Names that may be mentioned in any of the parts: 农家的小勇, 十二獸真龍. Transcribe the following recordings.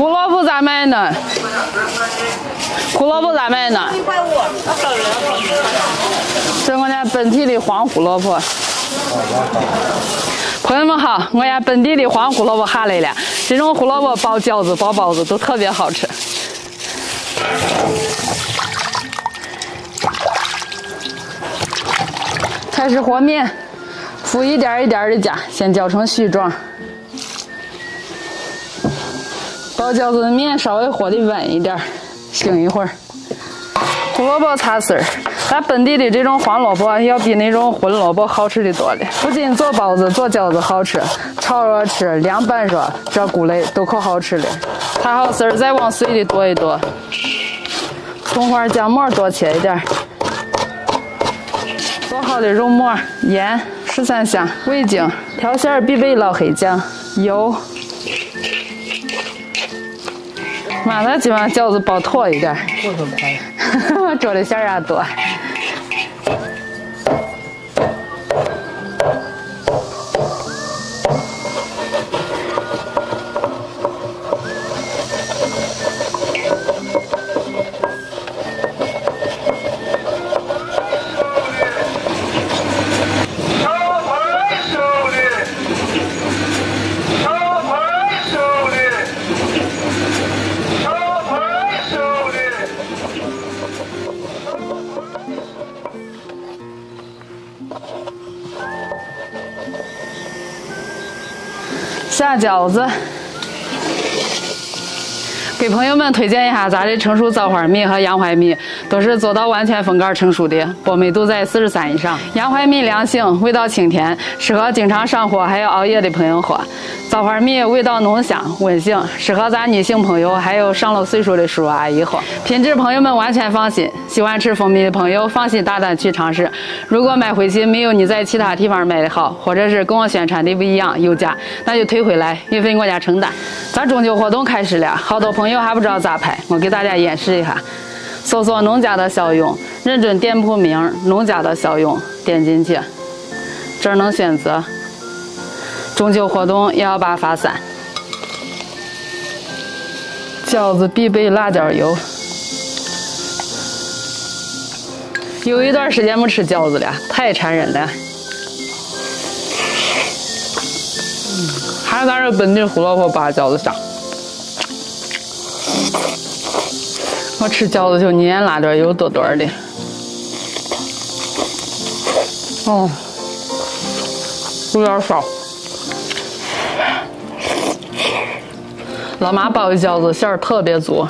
胡萝卜咋卖呢？胡萝卜咋卖呢？1块5。这我家本地的黄胡萝卜。朋友们好，我家本地的黄胡萝卜下来了，这种胡萝卜包饺子、包包子都特别好吃。 开始和面，浮一点一点的加，先搅成絮状。包饺子的面稍微和的稳一点，醒一会儿。胡萝卜擦丝儿，咱本地的这种黄萝卜要比那种混萝卜好吃的多了。不仅做包子、做饺子好吃，炒着吃、凉拌着，这菇类都可好吃了。擦好丝儿，再往碎里剁一剁。葱花、姜末多切一点。 做好的肉末、盐、13香、味精、调馅儿必备老黑酱、油。妈，咱今晚饺子包坨一点。我做的馅儿也多。下饺子，给朋友们推荐一下咱的成熟枣花蜜和洋槐蜜，都是做到完全风干成熟的，饱美度在43以上。洋槐蜜凉性，味道清甜，适合经常上火还有熬夜的朋友喝。枣花蜜味道浓香温性，适合咱女性朋友还有上了岁数的叔叔阿姨喝。品质朋友们完全放心，喜欢吃蜂蜜的朋友放心大胆去尝试。如果买回去没有你在其他地方买的好，或者是跟我宣传的不一样有假，那就退回来，运费我家承担。咱中秋活动开始了，好多朋友还不知道咋拍，我给大家演示一下。搜索农家的小勇，认准店铺名农家的小勇，点进去，这儿能选择。 中秋活动118+3，饺子必备辣椒油。有一段时间不吃饺子了，太馋人了。还是咱这本地胡萝卜把饺子香。我吃饺子就粘辣椒油多多的。哦，有点少。 老妈包的饺子馅儿特别足，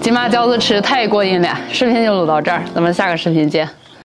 今晚饺子吃太过瘾了。视频就录到这儿，咱们下个视频见。